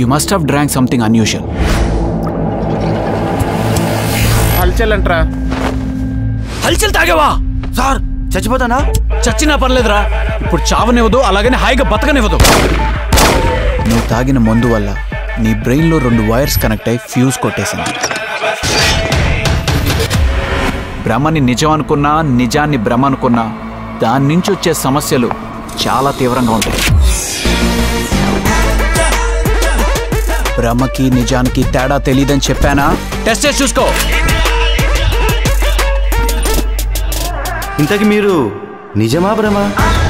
You must have drank something unusual. Halchal antra. Halchal taagava. Sir, chachipotana? Chachina parledra. Ippudu chaavanivodu alagane haiga batakanivodu. Nuu taagina mundu valla nee brain lo rendu wires connect ayi fuse kottesindi. Brahmani nijam anukunna, nijanni Brahma anukunna దాని నుంచి వచ్చే సమస్యలు చాలా తీవ్రంగా ఉంటాయి. బ్రహ్మకి నిజానికి తేడా తెలియదని చెప్పానా? టెస్ట్ చేసి చూసుకో. ఇంతకీ మీరు నిజమా బ్రహ్మ?